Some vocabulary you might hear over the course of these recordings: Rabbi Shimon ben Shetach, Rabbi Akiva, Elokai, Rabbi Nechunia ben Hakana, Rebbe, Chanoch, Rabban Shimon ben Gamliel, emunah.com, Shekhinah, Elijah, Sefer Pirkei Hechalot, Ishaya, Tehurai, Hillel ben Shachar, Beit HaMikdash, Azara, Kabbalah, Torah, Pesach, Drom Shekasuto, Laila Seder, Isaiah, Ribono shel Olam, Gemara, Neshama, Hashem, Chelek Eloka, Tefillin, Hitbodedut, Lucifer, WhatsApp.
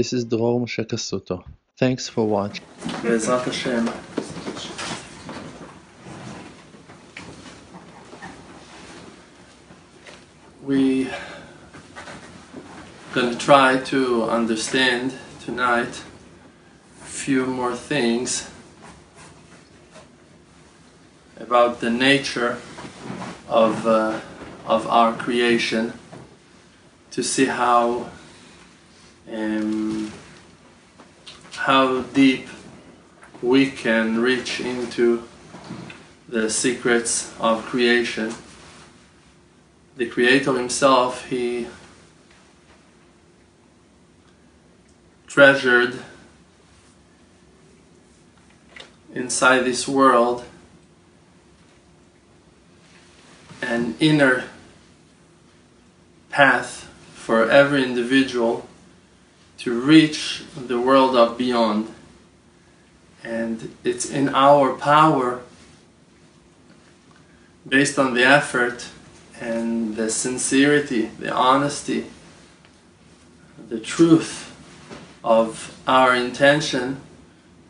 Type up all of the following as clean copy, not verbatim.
This is Drom Shekasuto. Thanks for watching. Be'ezrat Hashem. We're going to try to understand tonight a few more things about the nature of our creation, to see how deep we can reach into the secrets of creation. The Creator Himself, He treasured inside this world an inner path for every individual to reach the world of beyond. And it's in our power, based on the effort and the sincerity, the honesty, the truth of our intention,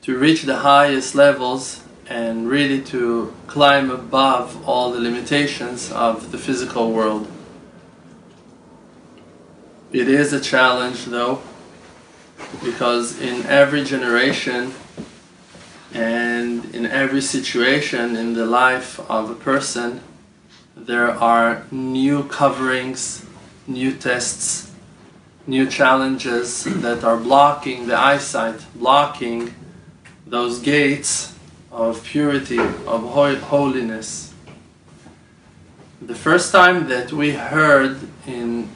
to reach the highest levels and really to climb above all the limitations of the physical world. It is a challenge though, because in every generation and in every situation in the life of a person, there are new coverings, new tests, new challenges that are blocking the eyesight, blocking those gates of purity, of holiness. The first time that we heard in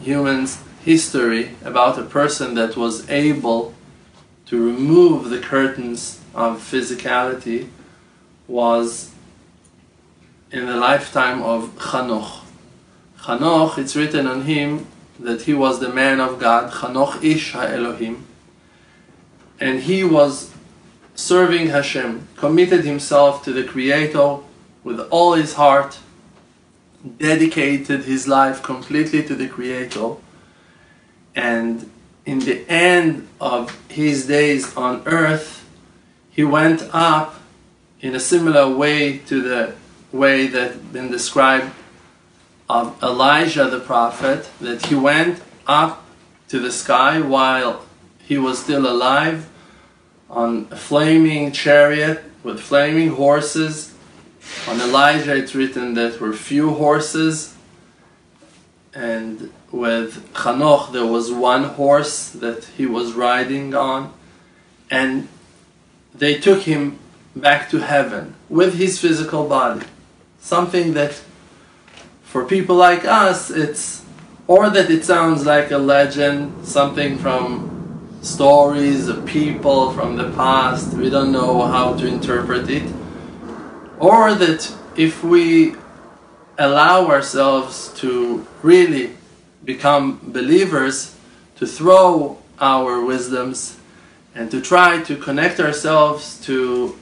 human history about a person that was able to remove the curtains of physicality was in the lifetime of Chanoch. Chanoch, it's written on him that he was the man of God, Chanoch ish ha-Elohim, and he was serving Hashem, committed himself to the Creator with all his heart, dedicated his life completely to the Creator, and in the end of his days on earth, he went up in a similar way to the way that's been described of Elijah the prophet, that he went up to the sky while he was still alive on a flaming chariot with flaming horses. On Elijah it's written that were few horses, and with Chanoch there was one horse that he was riding on, and they took him back to heaven with his physical body. Something that for people like us, it's, or that it sounds like a legend, something from stories of people from the past, we don't know how to interpret it, or that if we allow ourselves to really become believers, to throw our wisdoms and to try to connect ourselves to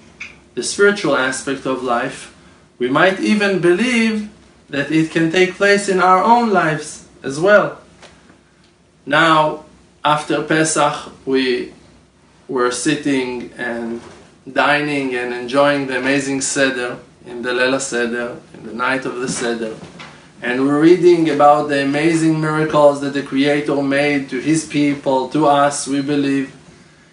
the spiritual aspect of life, we might even believe that it can take place in our own lives as well. Now, after Pesach, we were sitting and dining and enjoying the amazing Seder, in the Laila Seder, in the night of the Seder. And we're reading about the amazing miracles that the Creator made to His people, to us, we believe.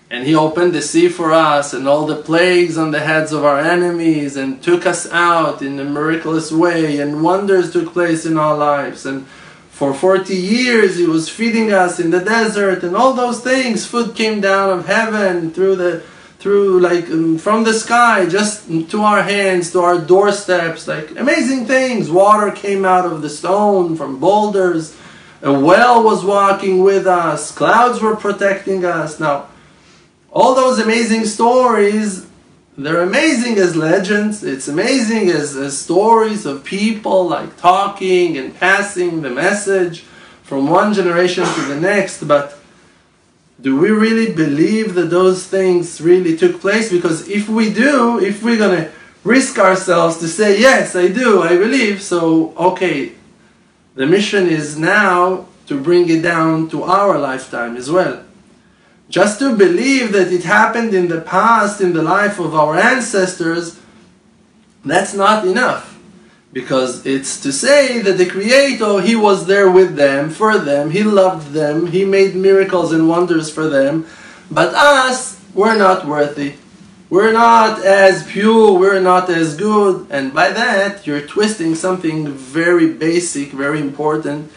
And He opened the sea for us, and all the plagues on the heads of our enemies, and took us out in a miraculous way, and wonders took place in our lives. And for 40 years He was feeding us in the desert, and all those things. Food came down of heaven from the sky, just to our hands, to our doorsteps, like amazing things. Water came out of the stone, from boulders. A well was walking with us. Clouds were protecting us. Now, all those amazing stories, they're amazing as legends, it's amazing as stories of people like talking and passing the message from one generation to the next, but do we really believe that those things really took place? Because if we do, if we're going to risk ourselves to say, yes, I do, I believe, so okay, the mission is now to bring it down to our lifetime as well. Just to believe that it happened in the past, in the life of our ancestors, that's not enough. Because it's to say that the Creator, He was there with them, for them, He loved them, He made miracles and wonders for them, but us, we're not worthy. We're not as pure, we're not as good, and by that, you're twisting something very basic, very important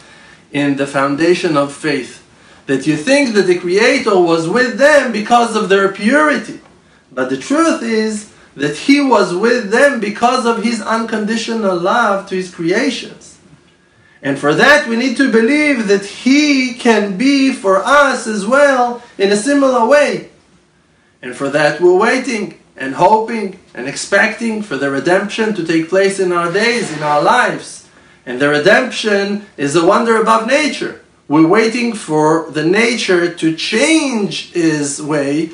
in the foundation of faith. That you think that the Creator was with them because of their purity. But the truth is that He was with them because of His unconditional love to His creations. And for that we need to believe that He can be for us as well in a similar way. And for that we're waiting and hoping and expecting for the redemption to take place in our days, in our lives. And the redemption is a wonder above nature. We're waiting for the nature to change His way,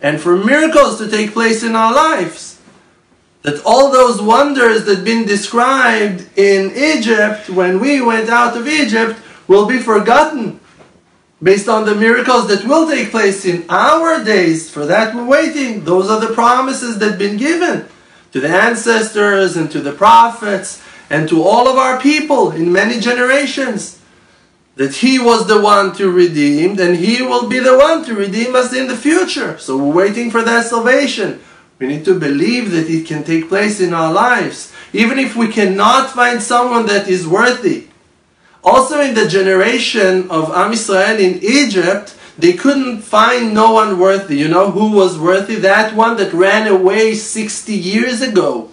and for miracles to take place in our lives. That all those wonders that have been described in Egypt, when we went out of Egypt, will be forgotten based on the miracles that will take place in our days. For that we're waiting. Those are the promises that have been given to the ancestors and to the prophets and to all of our people in many generations. That He was the one to redeem, and He will be the one to redeem us in the future. So we're waiting for that salvation. We need to believe that it can take place in our lives, even if we cannot find someone that is worthy. Also in the generation of Am Yisrael in Egypt, they couldn't find no one worthy. You know who was worthy? That one that ran away 60 years ago.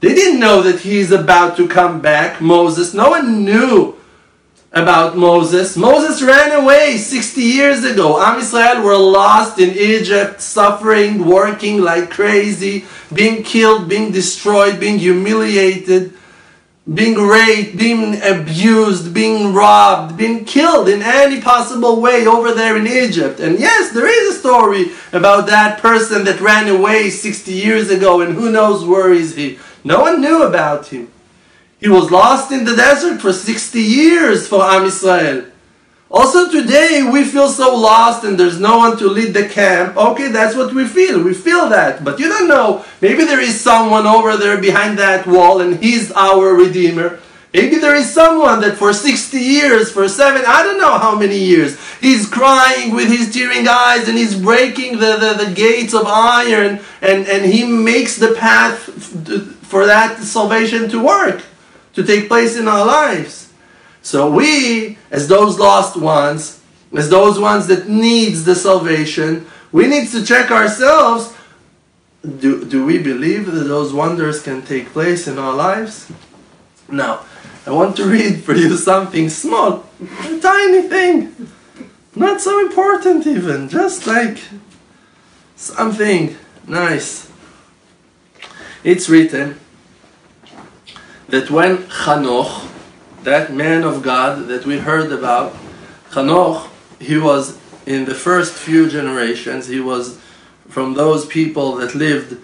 They didn't know that he's about to come back, Moses. No one knew about Moses. Moses ran away 60 years ago. Am Yisrael were lost in Egypt, suffering, working like crazy, being killed, being destroyed, being humiliated, being raped, being abused, being robbed, being killed in any possible way over there in Egypt. And yes, there is a story about that person that ran away 60 years ago, and who knows where is he. No one knew about him. He was lost in the desert for 60 years for Am Yisrael. Also today we feel so lost and there's no one to lead the camp. Okay, that's what we feel. We feel that. But you don't know. Maybe there is someone over there behind that wall and he's our Redeemer. Maybe there is someone that for 60 years, for seven, I don't know how many years, he's crying with his tearing eyes and he's breaking the gates of iron and he makes the path for that salvation to work, to take place in our lives. So we, as those lost ones, as those ones that needs the salvation, we need to check ourselves, do we believe that those wonders can take place in our lives? Now, I want to read for you something small, a tiny thing, not so important even, just like something nice. It's written that when Chanoch, that man of God that we heard about, Chanoch, he was in the first few generations, he was from those people that lived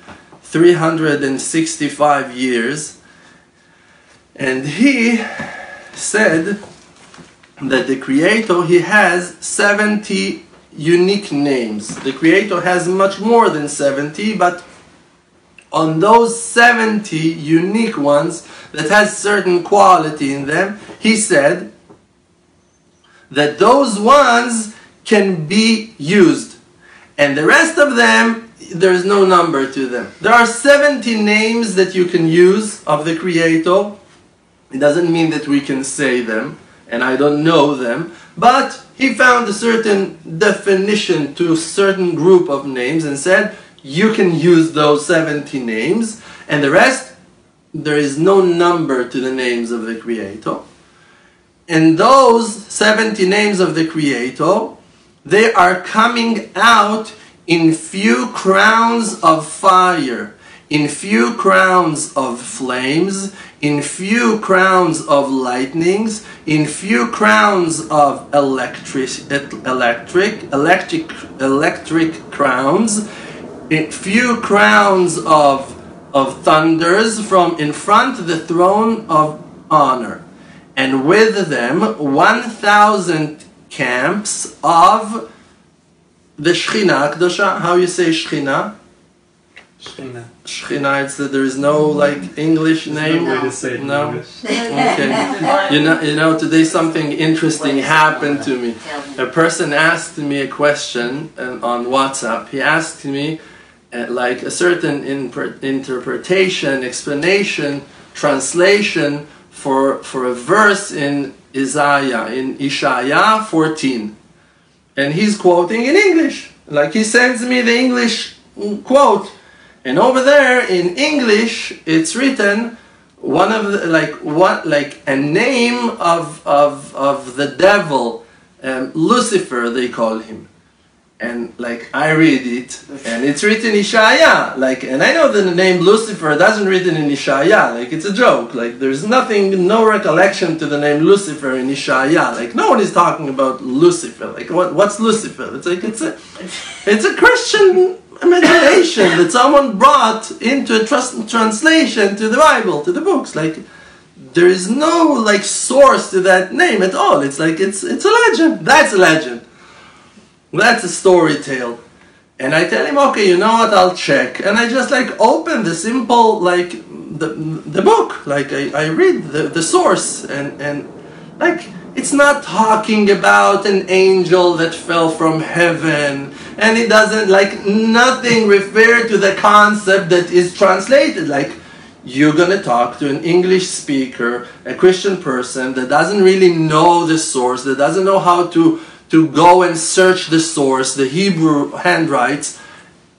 365 years, and he said that the Creator, he has 70 unique names. The Creator has much more than 70, but on those 70 unique ones that has certain quality in them, he said that those ones can be used. And the rest of them, there's no number to them. There are 70 names that you can use of the Creator. It doesn't mean that we can say them, and I don't know them, but he found a certain definition to a certain group of names and said, you can use those 70 names, and the rest, there is no number to the names of the Creator. And those 70 names of the Creator, they are coming out in few crowns of fire, in few crowns of flames, in few crowns of lightnings, in few crowns of electric crowns, in few crowns of thunders from in front of the throne of honor, and with them 1,000 camps of The Shekhinah, Kedusha, how you say Shekhinah? Shekhinah. Shekhinah, it's that there is no like English name. No way to say it in English. Okay. You know, today something interesting happened to me. A person asked me a question on WhatsApp. He asked me like a certain interpretation, explanation, translation for a verse in Isaiah, in Ishaya 14. And he's quoting in English. Like he sends me the English quote. And over there in English, it's written one of the, like a name of the devil, Lucifer they call him. And like I read it, and it's written Ishaya. Like, and I know that the name Lucifer doesn't written in Ishaya. Like it's a joke. Like there's nothing, no recollection to the name Lucifer in Ishaya. Like no one is talking about Lucifer. Like what's Lucifer? It's like it's a Christian imagination that someone brought into a translation to the Bible, to the books. Like there is no like source to that name at all. It's like it's a legend. That's a legend. That's a story tale. And I tell him, okay, you know what, I'll check. And I just like open the simple, like, the book. Like, I read the source. And, like, it's not talking about an angel that fell from heaven. And it doesn't, like, nothing refer to the concept that is translated. Like, you're going to talk to an English speaker, a Christian person that doesn't really know the source, that doesn't know how to go and search the source, the Hebrew handwrites,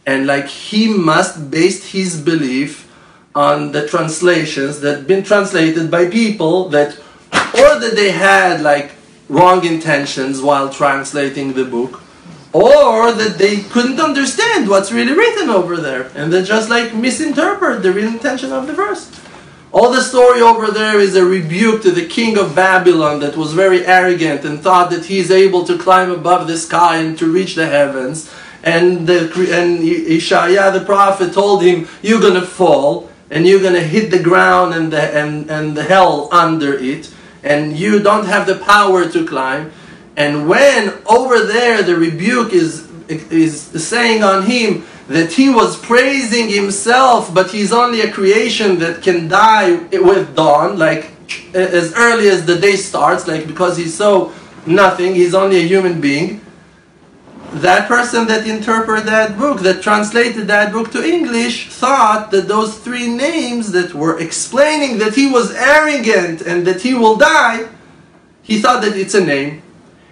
and like he must base his belief on the translations that been translated by people that, or that they had like wrong intentions while translating the book, or that they couldn't understand what's really written over there, and they just like misinterpret the real intention of the verse. All the story over there is a rebuke to the king of Babylon that was very arrogant and thought that he is able to climb above the sky and to reach the heavens. And Ishaya the prophet told him, you're going to fall and you're going to hit the ground and the hell under it. And you don't have the power to climb. And when over there the rebuke is saying on him, that he was praising himself, but he's only a creation that can die with dawn, like as early as the day starts, like because he's so nothing, he's only a human being. That person that interpreted that book, that translated that book to English, thought that those three names that were explaining that he was arrogant and that he will die, he thought that it's a name.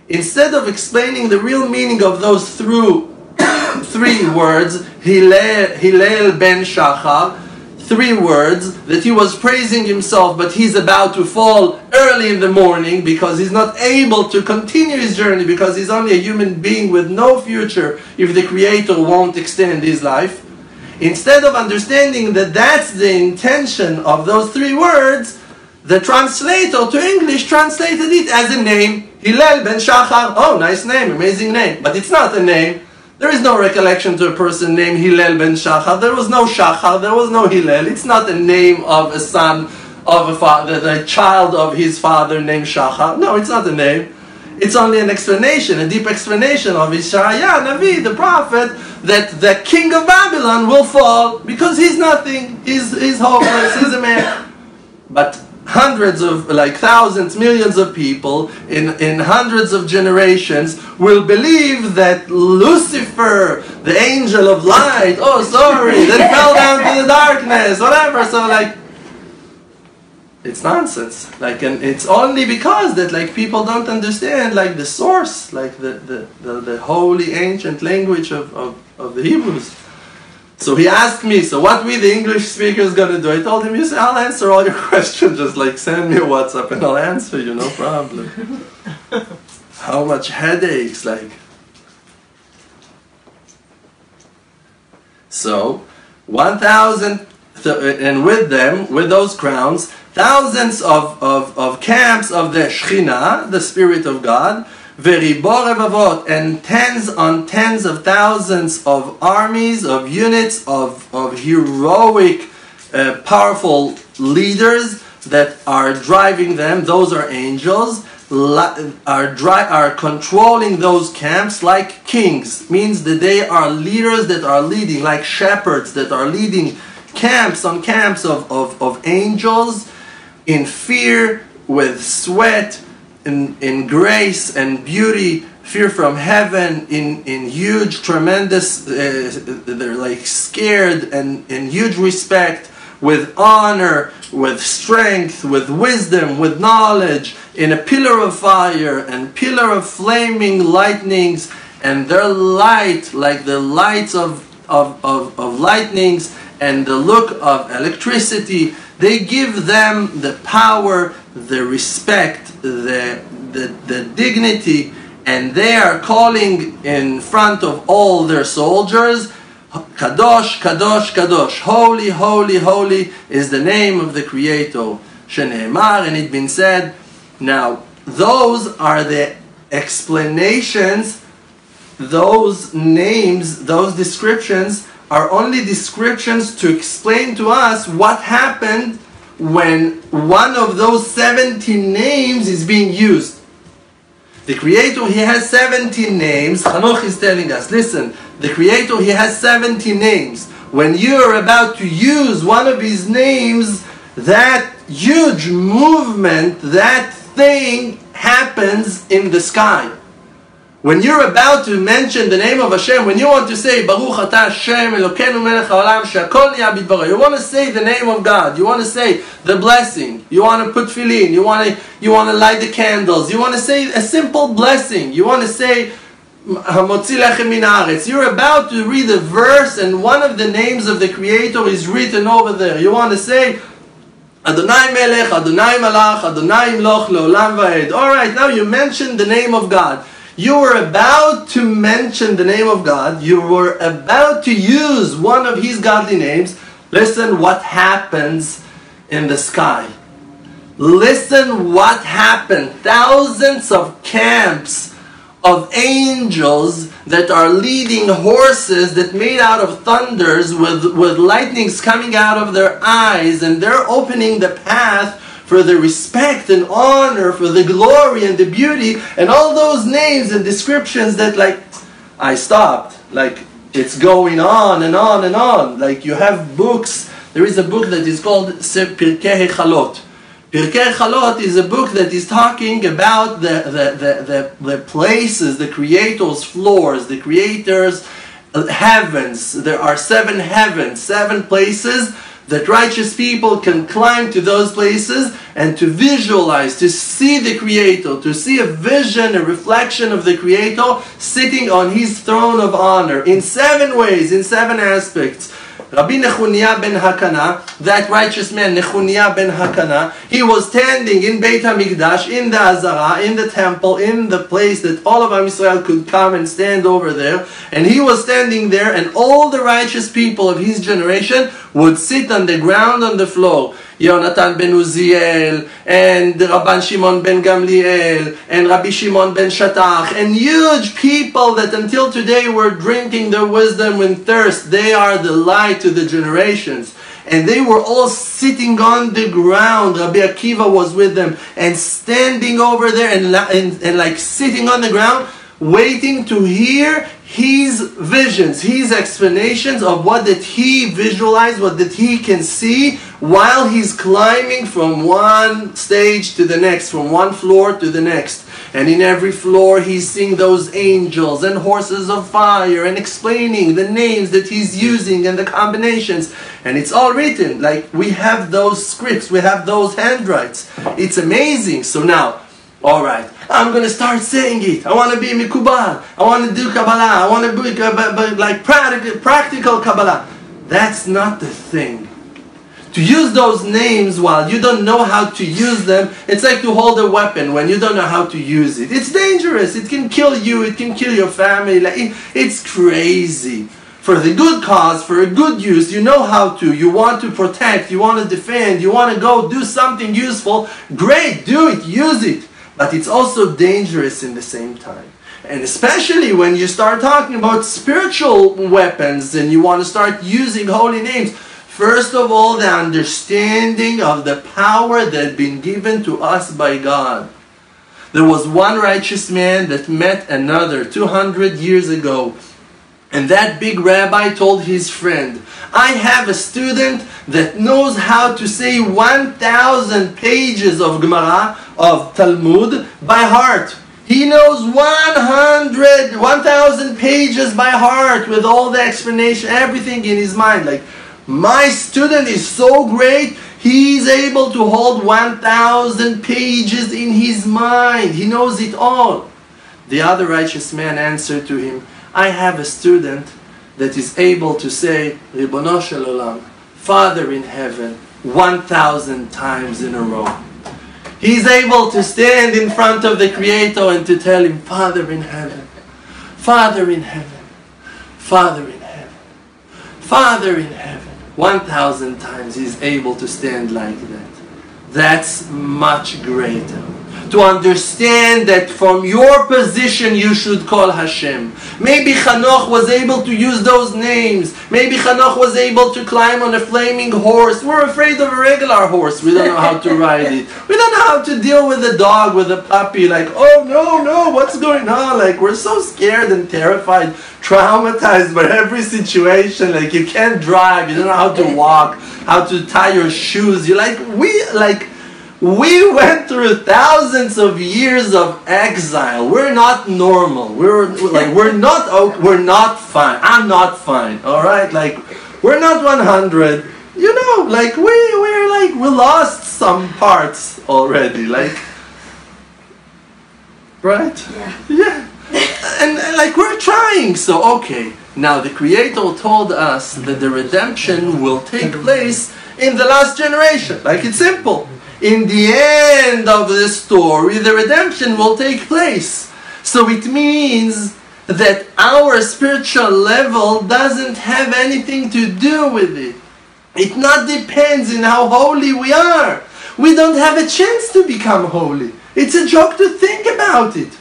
Instead of explaining the real meaning of those three words, Hillel ben Shachar, three words that he was praising himself, but he's about to fall early in the morning because he's not able to continue his journey because he's only a human being with no future if the Creator won't extend his life. Instead of understanding that that's the intention of those three words, the translator to English translated it as a name, Hillel ben Shachar. Oh, nice name, amazing name, but it's not a name. There is no recollection to a person named Hillel ben Shachar. There was no Shachar, there was no Hillel. It's not the name of a son of a father, the child of his father named Shachar. No, it's not the name. It's only an explanation, a deep explanation of Ishaya, Navi, the prophet, that the king of Babylon will fall because he's nothing, he's hopeless, he's a man. But hundreds of, like thousands, millions of people in hundreds of generations will believe that Lucifer, the angel of light, oh sorry, that fell down to the darkness, whatever, so like, it's nonsense. Like, and it's only because that like people don't understand like the source, like the holy ancient language of the Hebrews. So he asked me, so what we the English speakers gonna do? I told him, you say, I'll answer all your questions, just like send me a WhatsApp and I'll answer you, no problem. How much headaches, like. So, 1,000, and with them, with those crowns, thousands of camps of the Shekhinah, the Spirit of God, and tens on tens of thousands of armies, of units, of heroic, powerful leaders that are driving them. Those are angels. are controlling those camps like kings. Means that they are leaders that are leading, like shepherds that are leading camps on camps of angels in fear, with sweat, in grace and beauty, fear from heaven, in huge, tremendous, they're like scared, and in huge respect, with honor, with strength, with wisdom, with knowledge, in a pillar of fire and pillar of flaming lightnings, and their light like the lights of lightnings and the look of electricity. They give them the power, the respect, the dignity, and they are calling in front of all their soldiers, Kadosh, Kadosh, Kadosh, holy, holy, holy is the name of the Creator, Shene'emar, and it been said. Now, those are the explanations. Those names, those descriptions are only descriptions to explain to us what happened when one of those 17 names is being used. The Creator, He has 17 names. Chanoch is telling us, listen, the Creator, He has 17 names. When you are about to use one of His names, that huge movement, that thing happens in the sky. When you're about to mention the name of Hashem, when you want to say, Baruch Ata Hashem, Elokeinu Melech HaOlam, Shakol Niyah Bidbaro, you want to say the name of God, you want to say the blessing, you want to put tefillin, you want to light the candles, you want to say a simple blessing, you want to say, Hamotzi Lechem Min Haaretz, you're about to read a verse and one of the names of the Creator is written over there, you want to say, Adonai Melech, Adonai Malach, Adonai Imloch Leolam Vaed. Alright, now you mention the name of God. You were about to mention the name of God. You were about to use one of His godly names. Listen what happens in the sky. Listen what happened. Thousands of camps of angels that are leading horses that made out of thunders with lightnings coming out of their eyes, and they're opening the path for the respect and honor, for the glory and the beauty, and all those names and descriptions that, like, I stopped. Like, it's going on and on and on. Like, you have books. There is a book that is called Sefer Pirkei Hechalot. Pirkei Hechalot is a book that is talking about the places, the Creator's floors, the Creator's heavens. There are 7 heavens, 7 places, that righteous people can climb to those places and to visualize, to see the Creator, to see a vision, a reflection of the Creator sitting on His throne of honor in 7 ways, in 7 aspects. Rabbi Nechunia ben Hakana, that righteous man, Nechunia ben Hakana, he was standing in Beit HaMikdash, in the Azara, in the temple, in the place that all of Am Yisrael could come and stand over there. And he was standing there, and all the righteous people of his generation would sit on the ground, on the floor. Yonatan ben Uziel, and Rabban Shimon ben Gamliel, and Rabbi Shimon ben Shetach, and huge people that until today were drinking their wisdom with thirst. They are the light to the generations. And they were all sitting on the ground. Rabbi Akiva was with them, and standing over there, and like sitting on the ground, waiting to hear His visions, His explanations of what did He visualize, what did He can see, while He's climbing from one stage to the next, from one floor to the next. And in every floor He's seeing those angels and horses of fire, and explaining the names that He's using and the combinations. And it's all written, like we have those scripts, we have those handwrites. It's amazing. So now, alright, I'm going to start saying it. I want to be Mikubal. I want to do Kabbalah. I want to be like practical Kabbalah. That's not the thing. To use those names while you don't know how to use them, it's like to hold a weapon when you don't know how to use it. It's dangerous. It can kill you. It can kill your family. It's crazy. For the good cause, for a good use, you know how to. You want to protect. You want to defend. You want to go do something useful. Great. Do it. Use it. But it's also dangerous in the same time. And especially when you start talking about spiritual weapons and you want to start using holy names. First of all, the understanding of the power that has been given to us by God. There was one righteous man that met another 200 years ago. And that big rabbi told his friend, I have a student that knows how to say 1,000 pages of Gemara, of Talmud, by heart. He knows 1,000 pages by heart with all the explanation, everything in his mind. Like, my student is so great, he's able to hold 1,000 pages in his mind. He knows it all. The other righteous man answered to him, I have a student that is able to say, Ribono shel Olam, Father in heaven, 1,000 times in a row. He's able to stand in front of the Creator and to tell him, Father in heaven, Father in heaven, Father in heaven, Father in heaven. 1,000 times he's able to stand like that. That's much greater. To understand that from your position you should call Hashem. Maybe Chanoch was able to use those names. Maybe Chanoch was able to climb on a flaming horse. We're afraid of a regular horse. We don't know how to ride it. We don't know how to deal with a dog, with a puppy. Like, oh no, what's going on? Like, we're so scared and terrified, traumatized by every situation. Like, you can't drive. You don't know how to walk, how to tie your shoes. You're like, we went through thousands of years of exile. We're not normal. We're not fine. I'm not fine. All right, like we're not 100. You know, like we lost some parts already. Like, right? Yeah. And like we're trying. So okay. Now the Creator told us that the redemption will take place in the last generation. Like it's simple. In the end of the story, the redemption will take place. So it means that our spiritual level doesn't have anything to do with it. It not depends on how holy we are. We don't have a chance to become holy. It's a joke to think about it.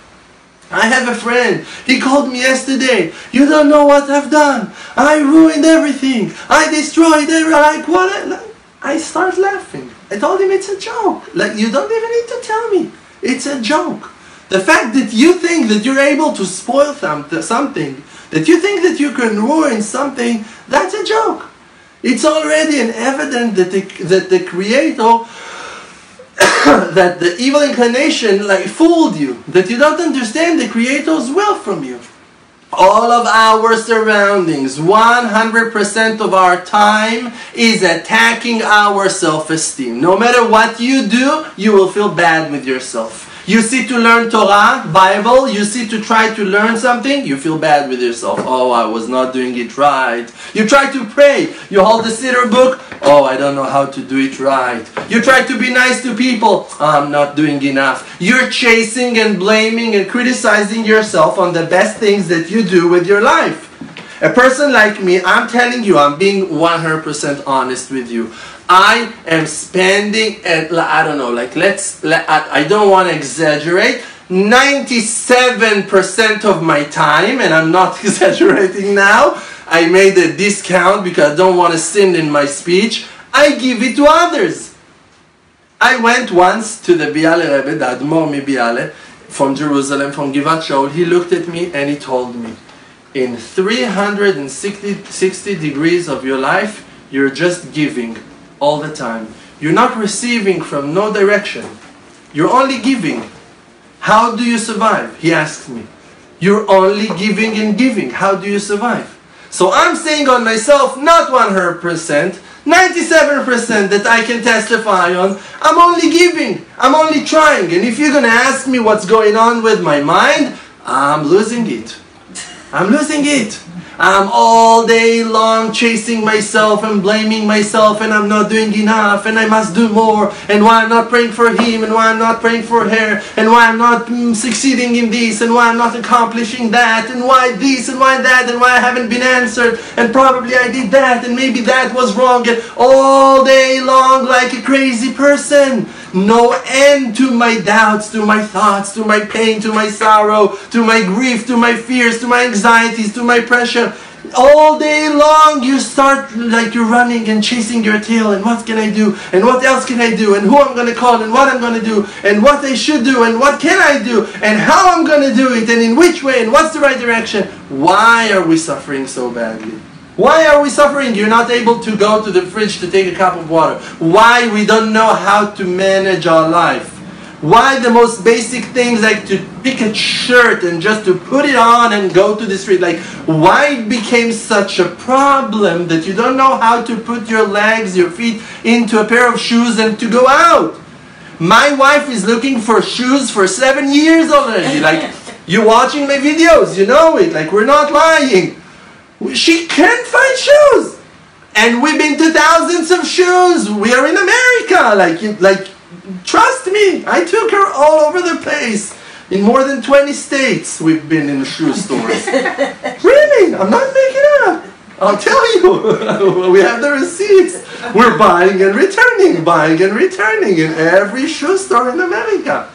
I have a friend, he called me yesterday, you don't know what I've done. I ruined everything. I destroyed everything. Like, what? I start laughing. I told him it's a joke. Like, you don't even need to tell me. It's a joke. The fact that you think that you're able to spoil something, that you think that you can ruin something, that's a joke. It's already an evidence that the Creator, that the evil inclination, like, fooled you. That you don't understand the Creator's will from you. All of our surroundings, 100% of our time is attacking our self-esteem. No matter what you do, you will feel bad with yourself. You seek to learn Torah, Bible, you seek to try to learn something, you feel bad with yourself. Oh, I was not doing it right. You try to pray, you hold the Siddur book, oh, I don't know how to do it right. You try to be nice to people, oh, I'm not doing enough. You're chasing and blaming and criticizing yourself on the best things that you do with your life. A person like me, I'm telling you, I'm being 100% honest with you. I am spending, I don't want to exaggerate, 97% of my time, and I'm not exaggerating now. I made a discount because I don't want to sin in my speech. I give it to others. I went once to the Biale Rebbe, the Admor Mi Biale, from Jerusalem, from Givat Shaul. He looked at me and he told me, in 360 degrees of your life, you're just giving. All the time. You're not receiving from no direction. You're only giving. How do you survive? He asked me. You're only giving and giving. How do you survive? So I'm saying on myself, not 100%, 97% that I can testify on. I'm only giving. I'm only trying. And if you're going to ask me what's going on with my mind, I'm losing it. I'm losing it. I'm all day long chasing myself and blaming myself and I'm not doing enough and I must do more and why I'm not praying for him and why I'm not praying for her and why I'm not succeeding in this and why I'm not accomplishing that and why this and why that and why I haven't been answered and probably I did that and maybe that was wrong and all day long like a crazy person. No end to my doubts, to my thoughts, to my pain, to my sorrow, to my grief, to my fears, to my anxieties, to my pressure. all day long you start like you're running and chasing your tail, and what can I do, and what else can I do, and who I'm going to call, and what I'm going to do, and what I should do, and what can I do, and how I'm going to do it, and in which way, and what's the right direction. Why are we suffering so badly? Why are we suffering? You're not able to go to the fridge to take a cup of water. Why we don't know how to manage our life. Why the most basic things like to pick a shirt and just to put it on and go to the street. Like, why it became such a problem that you don't know how to put your legs, your feet into a pair of shoes and to go out. My wife is looking for shoes for 7 years already. Like, you're watching my videos, you know it. Like, we're not lying. She can't find shoes, and we've been to thousands of shoes. We are in America, like trust me, I took her all over the place. In more than 20 states we've been in shoe stores. Really, I'm not making it up. I'll tell you, we have the receipts. We're buying and returning in every shoe store in America.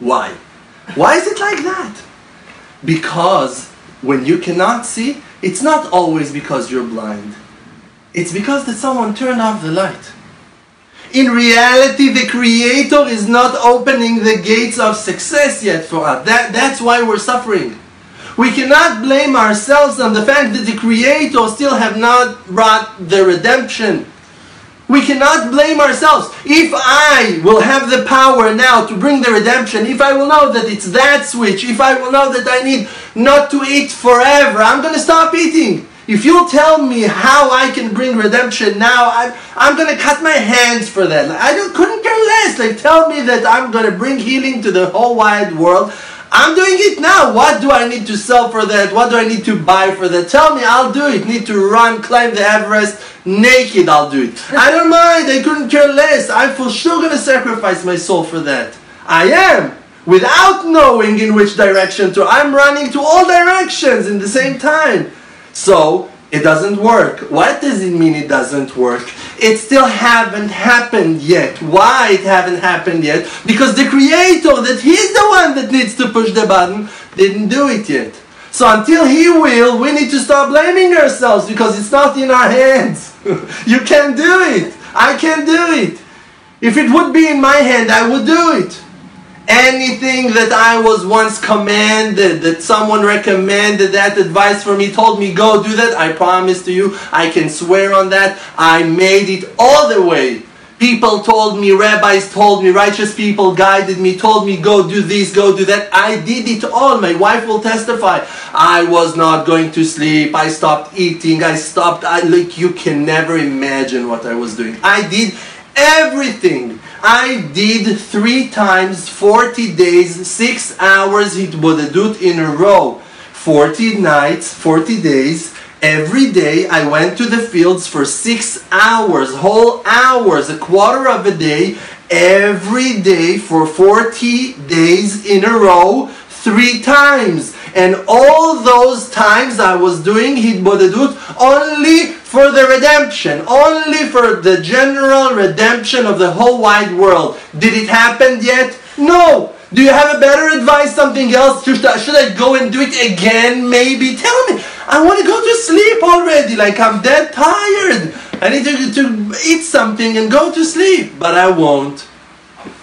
Why? Why is it like that? Because when you cannot see, it's not always because you're blind. It's because that someone turned off the light. In reality, the Creator is not opening the gates of success yet for us. That's why we're suffering. We cannot blame ourselves on the fact that the Creator still have not brought the redemption. We cannot blame ourselves. If I will have the power now to bring the redemption, if I will know that it's that switch, if I will know that I need not to eat forever, I'm going to stop eating. If you'll tell me how I can bring redemption now, I'm going to cut my hands for that. I couldn't care less. Like, tell me that I'm going to bring healing to the whole wide world. I'm doing it now. What do I need to sell for that? What do I need to buy for that? Tell me, I'll do it. Need to run, climb the Everest, naked, I'll do it. I don't mind, I couldn't care less. I'm for sure going to sacrifice my soul for that. I am, without knowing in which direction to. I'm running to all directions in the same time. So, it doesn't work. What does it mean it doesn't work? It still haven't happened yet. Why it haven't happened yet? Because the Creator, that He's the one that needs to push the button, didn't do it yet. So until He will, we need to stop blaming ourselves because it's not in our hands. You can't do it. I can't do it. If it would be in my hand, I would do it. Anything that I was once commanded, that someone recommended that advice for me, told me go do that, I promise to you, I can swear on that, I made it all the way. People told me, rabbis told me, righteous people guided me, told me go do this, go do that. I did it all. My wife will testify. I was not going to sleep. I stopped eating. Like, you can never imagine what I was doing. I did everything. I did 3 times, 40 days, 6 hours hitbodedut in a row. 40 nights, 40 days. Every day I went to the fields for 6 hours, whole hours, a quarter of a day. Every day for 40 days in a row, 3 times. And all those times I was doing hitbodedut only for the redemption, only for the general redemption of the whole wide world. Did it happen yet? No. Do you have a better advice, something else? Should I go and do it again? Maybe. Tell me. I want to go to sleep already. Like, I'm dead tired. I need to eat something and go to sleep. But I won't.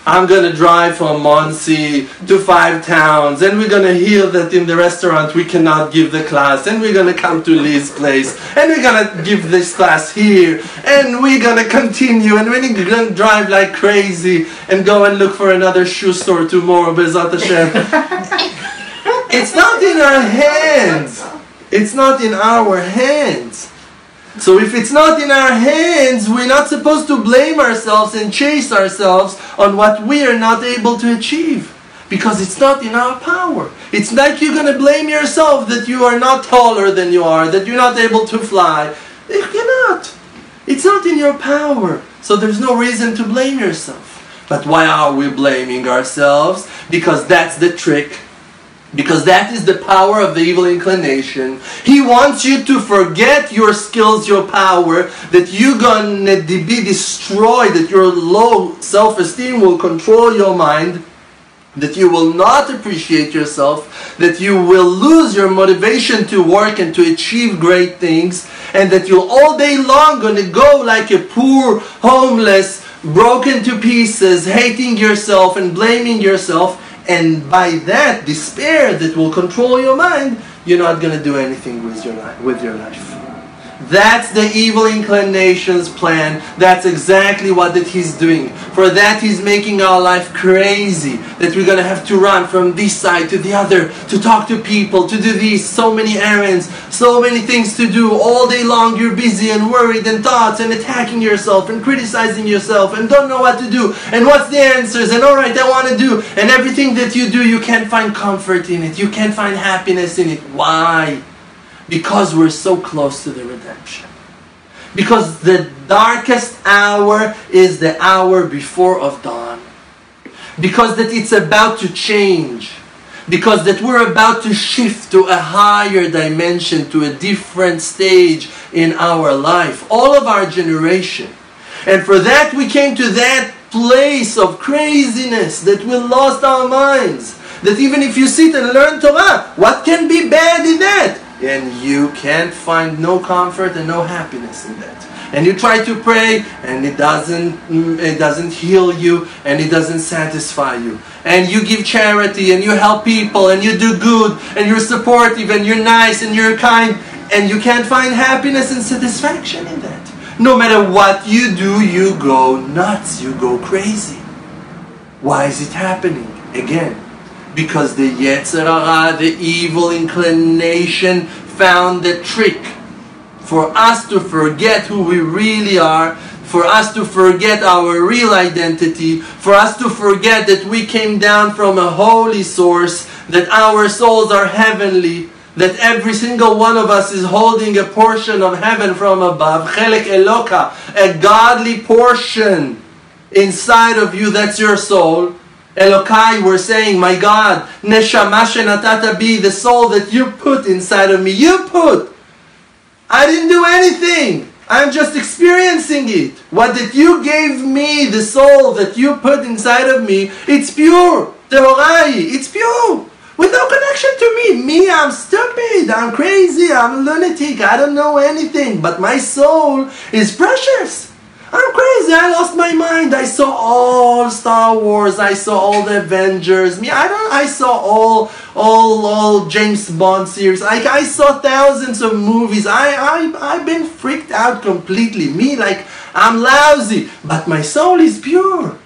I'm going to drive from Monsey to 5 towns, and we're going to hear that in the restaurant we cannot give the class, and we're going to come to Lee's place, and we're going to give this class here, and we're going to continue, and we're going to drive like crazy, and go and look for another shoe store tomorrow, Bezat Hashem. It's not in our hands. It's not in our hands. So if it's not in our hands, we're not supposed to blame ourselves and chase ourselves on what we are not able to achieve. Because it's not in our power. It's like you're going to blame yourself that you are not taller than you are, that you're not able to fly. You cannot. It's not in your power. So there's no reason to blame yourself. But why are we blaming ourselves? Because that's the trick. Because that is the power of the evil inclination. He wants you to forget your skills, your power, that you're going to be destroyed, that your low self-esteem will control your mind. that you will not appreciate yourself, that you will lose your motivation to work and to achieve great things, and that you'll all day long gonna go like a poor, homeless, broken to pieces, hating yourself and blaming yourself, and by that despair that will control your mind, you're not gonna do anything with your life. That's the evil inclination's plan. That's exactly what that he's doing. For that he's making our life crazy. That we're going to have to run from this side to the other. To talk to people. To do these. So many errands. So many things to do. All day long you're busy and worried and thoughts. And attacking yourself. And criticizing yourself. And don't know what to do. And what's the answers. And alright, I want to do. And everything that you do, you can't find comfort in it. You can't find happiness in it. Why? Because we're so close to the redemption. Because the darkest hour is the hour before of dawn. Because that it's about to change. Because that we're about to shift to a higher dimension, to a different stage in our life. All of our generation. And for that we came to that place of craziness that we lost our minds. That even if you sit and learn Torah, what can be bad in that? And you can't find no comfort and no happiness in that. And you try to pray, and it doesn't heal you, and it doesn't satisfy you. And you give charity, and you help people, and you do good, and you're supportive, and you're nice, and you're kind, and you can't find happiness and satisfaction in that. No matter what you do, you go nuts, you go crazy. Why is it happening again? Because the Yetzer Ra, the evil inclination, found the trick for us to forget who we really are, for us to forget our real identity, for us to forget that we came down from a holy source, that our souls are heavenly, that every single one of us is holding a portion of heaven from above, Chelek Eloka, a godly portion inside of you, that's your soul. Elokai, we're saying, my God, Neshama shenatata bi, the soul that you put inside of me, you put. I didn't do anything. I'm just experiencing it. What that you gave me, the soul that you put inside of me, it's pure. Tehurai, it's pure. With no connection to me. Me, I'm stupid, I'm crazy, I'm a lunatic, I don't know anything. But my soul is precious. I'm crazy, I lost my mind, I saw all Star Wars, I saw all the Avengers, I saw all James Bond series, I saw thousands of movies, I've been freaked out completely, I'm lousy, but my soul is pure.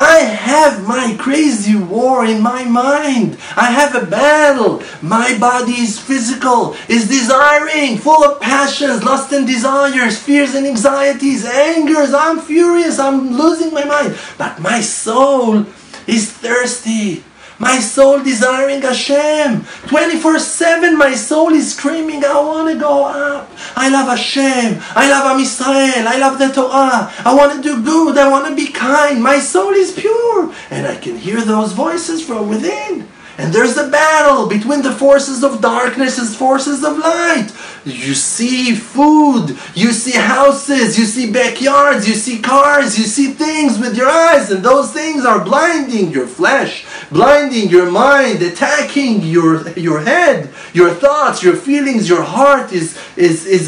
I have my crazy war in my mind. I have a battle. My body is physical, is desiring, full of passions, lust and desires, fears and anxieties, angers. I'm furious. I'm losing my mind. But my soul is thirsty. My soul desiring Hashem. 24/7 my soul is screaming, I want to go up. I love Hashem. I love Am Yisrael. I love the Torah. I want to do good. I want to be kind. My soul is pure. And I can hear those voices from within. And there's a battle between the forces of darkness and forces of light. You see food, you see houses, you see backyards, you see cars, you see things with your eyes. And those things are blinding your flesh, blinding your mind, attacking your head, your thoughts, your feelings, your heart is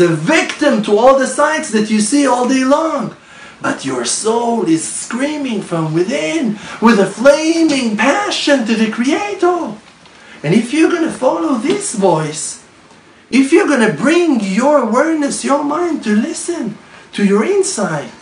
a victim to all the sights that you see all day long. But your soul is screaming from within with a flaming passion to the Creator. And if you're going to follow this voice, if you're going to bring your awareness, your mind to listen to your insight,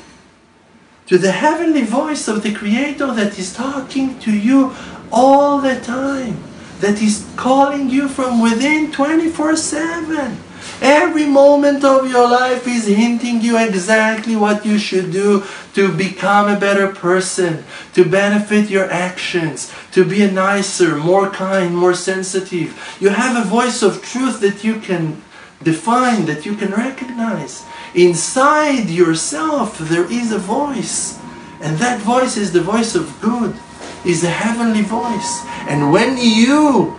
to the heavenly voice of the Creator that is talking to you all the time, that is calling you from within 24/7. Every moment of your life is hinting you exactly what you should do to become a better person, to benefit your actions, to be nicer, more kind, more sensitive. You have a voice of truth that you can define, that you can recognize. Inside yourself there is a voice, and that voice is the voice of good, is a heavenly voice. And when you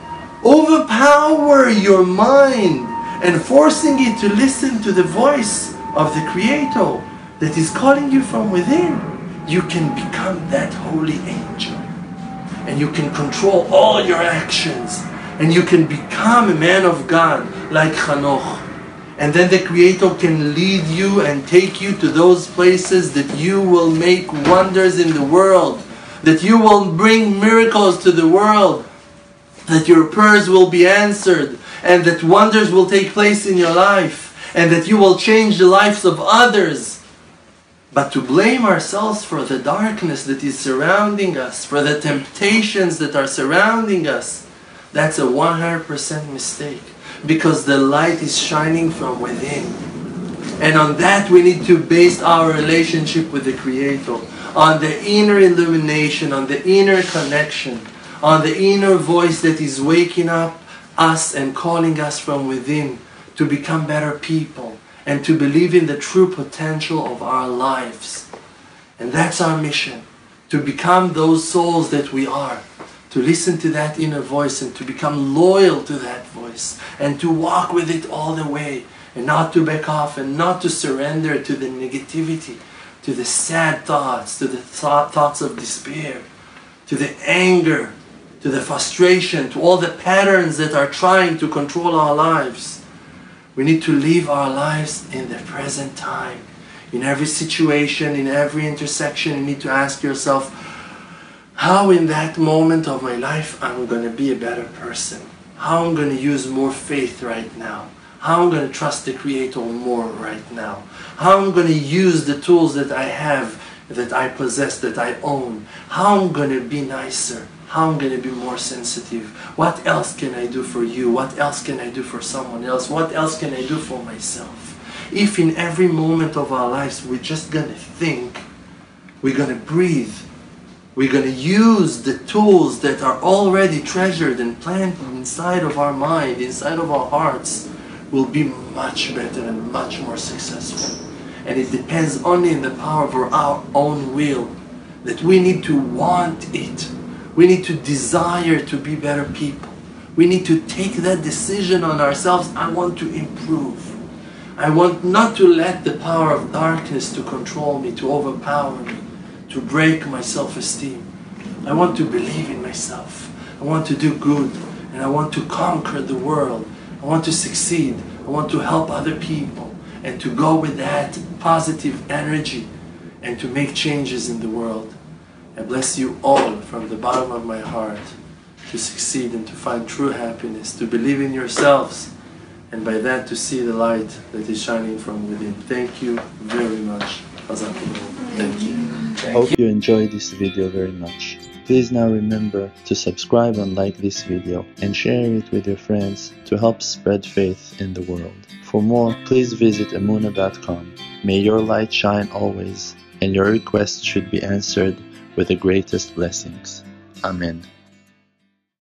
overpower your mind, and forcing it to listen to the voice of the Creator that is calling you from within, you can become that holy angel. and you can control all your actions, and you can become a man of God like Chanoch. And then the Creator can lead you and take you to those places that you will make wonders in the world, that you will bring miracles to the world, that your prayers will be answered, and that wonders will take place in your life, and that you will change the lives of others. But to blame ourselves for the darkness that is surrounding us, for the temptations that are surrounding us, that's a 100% mistake. Because the light is shining from within. And on that we need to base our relationship with the Creator. On the inner illumination, on the inner connection, on the inner voice that is waking up us and calling us from within to become better people and to believe in the true potential of our lives. And that's our mission, to become those souls that we are, to listen to that inner voice and to become loyal to that voice and to walk with it all the way and not to back off and not to surrender to the negativity, to the sad thoughts, to the thoughts of despair, to the anger, to the frustration, to all the patterns that are trying to control our lives. We need to live our lives in the present time. In every situation, in every intersection, you need to ask yourself, how in that moment of my life I'm going to be a better person? How I'm going to use more faith right now? How I'm going to trust the Creator more right now? How I'm going to use the tools that I have, that I possess, that I own? How I'm going to be nicer? How I'm going to be more sensitive? What else can I do for you? What else can I do for someone else? What else can I do for myself? If in every moment of our lives we're just going to think, we're going to breathe, we're going to use the tools that are already treasured and planted inside of our mind, inside of our hearts, we'll be much better and much more successful. And it depends only on the power of our own will, that we need to want it. We need to desire to be better people. We need to take that decision on ourselves. I want to improve. I want not to let the power of darkness to control me, to overpower me, to break my self-esteem. I want to believe in myself. I want to do good, and I want to conquer the world. I want to succeed. I want to help other people and to go with that positive energy and to make changes in the world. I bless you all from the bottom of my heart to succeed and to find true happiness, to believe in yourselves, and by that to see the light that is shining from within. Thank you very much. Thank you. I hope you enjoyed this video very much. Please now remember to subscribe and like this video and share it with your friends to help spread faith in the world. For more, please visit emunah.com. May your light shine always, and your requests should be answered with the greatest blessings. Amen.